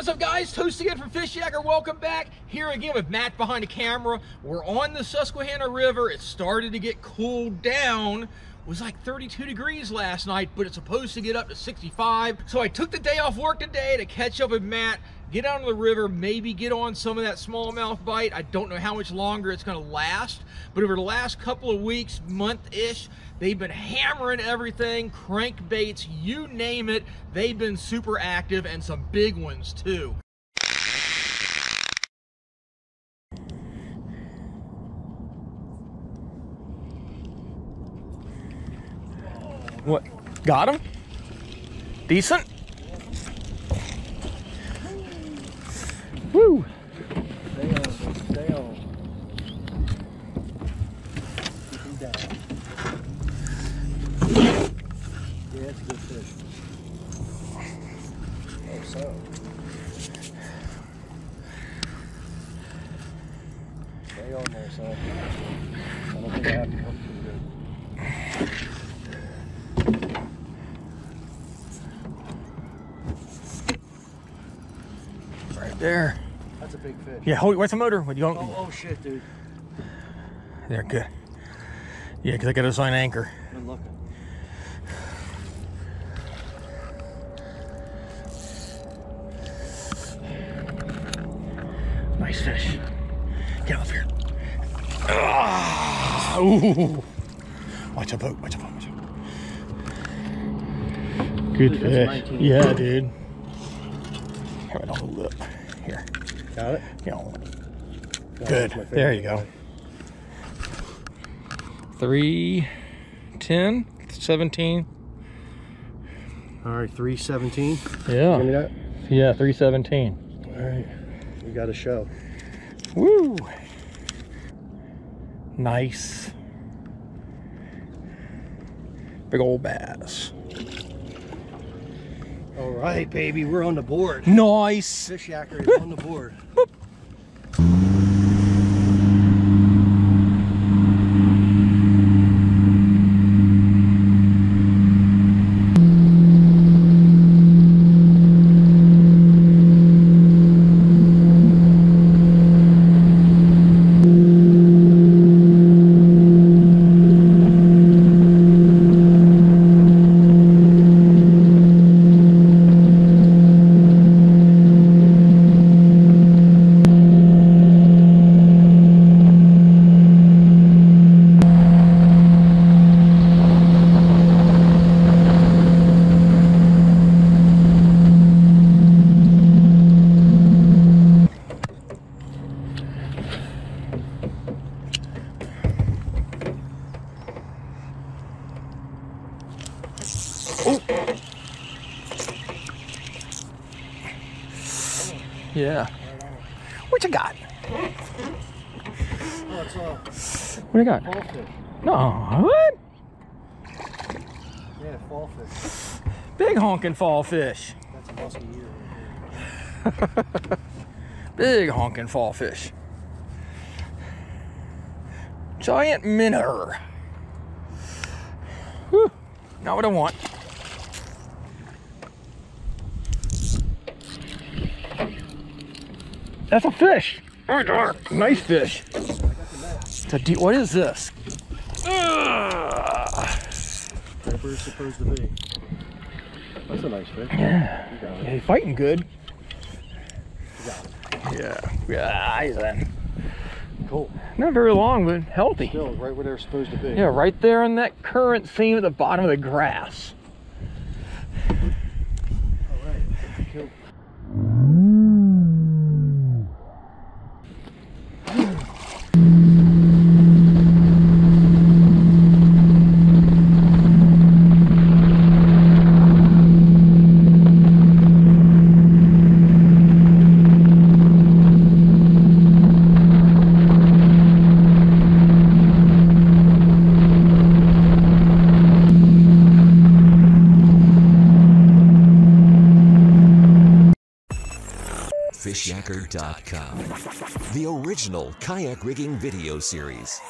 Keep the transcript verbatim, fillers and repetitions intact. What's up, guys? Host again from Fishyaker. Welcome back. Here again with Matt behind the camera. We're on the Susquehanna River. It started to get cooled down. It was like thirty-two degrees last night, but it's supposed to get up to sixty-five. So I took the day off work today to catch up with Matt, get out on the river, maybe get on some of that smallmouth bite. I don't know how much longer it's going to last, but over the last couple of weeks, month-ish, they've been hammering everything, crankbaits, you name it. They've been super active, and some big ones too. What? Got him? Decent? Woo! Stay on, stay on. Yeah, that's a good fish. Oh, so. Stay on there, son. I don't think I have to come too good. There. That's a big fish. Yeah, hold it. Where's the motor? What you going? Oh, oh, shit, dude. There, good. Yeah, because I got to sign anchor. Good looking. Nice fish. Get off here. Ah, ooh. Watch out, boat. Watch out, watch out. Good dude, fish. Yeah, dude. All right, I'll hold it up. Here. Got it? Yeah. Good. There you go. three ten, seventeen. All right, three seventeen. Yeah. Give me that? Yeah, three seventeen. All right. We got a show. Woo! Nice. Big old bass. All right, baby, we're on the board. Nice. Fishyaker is on the board. Boop. Yeah. What you got? Oh, it's a, what you got? Fall fish. No, what? Yeah, fall fish. Big honking fall fish. That's a musky year right there. Big honking fall fish. Giant minnow. Whew. Not what I want. That's a fish. Oh, nice fish. It's a deep, what is this? Whatever it's supposed to be. That's a nice fish. Yeah. You got it. Yeah, he's fighting good. You got it. Yeah. Yeah. He's that. Cool. Not very long, but healthy. Still, right where they're supposed to be. Yeah, right there in that current seam at the bottom of the grass. All right. Cool. Fishyaker dot com, the original kayak rigging video series.